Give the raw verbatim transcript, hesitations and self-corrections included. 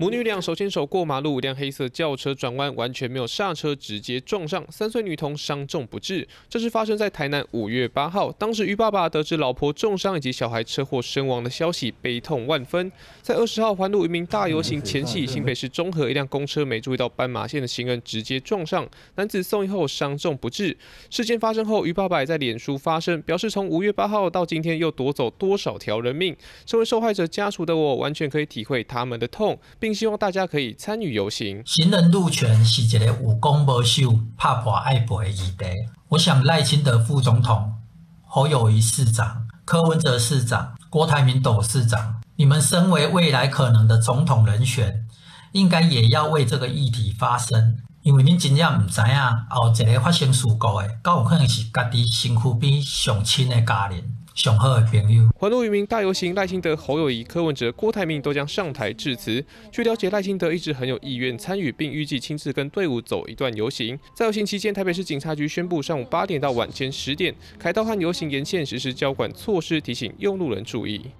母女俩手牵手过马路，一辆黑色轿车转弯完全没有刹车，直接撞上三岁女童，伤重不治。这是发生在台南五月八号，当时于爸爸得知老婆重伤以及小孩车祸身亡的消息，悲痛万分。在二十号环路渔民大游行前夕，新北市中和一辆公车没注意到斑马线的行人直接撞上，男子送医后伤重不治。事件发生后，于爸爸也在脸书发声，表示从五月八号到今天又夺走多少条人命。身为受害者家属的我，完全可以体会他们的痛，并 并希望大家可以参与游行。行人路权是一个有讲无守、拍破爱赔的议题。我想赖清德副总统、侯友宜市长、柯文哲市长、郭台铭董事长，你们身为未来可能的总统人选，应该也要为这个议题发声，因为恁真正唔知啊，后一个发生事故的，够有可能是家己身躯边上亲的家人。 上好的朋友。环路渔民大游行，赖清德、侯友宜、柯文哲、郭台铭都将上台致辞。据了解，赖清德一直很有意愿参与，并预计亲自跟队伍走一段游行。在游行期间，台北市警察局宣布，上午八点到晚间十点，凯道和游行沿线实施交管措施，提醒用路人注意。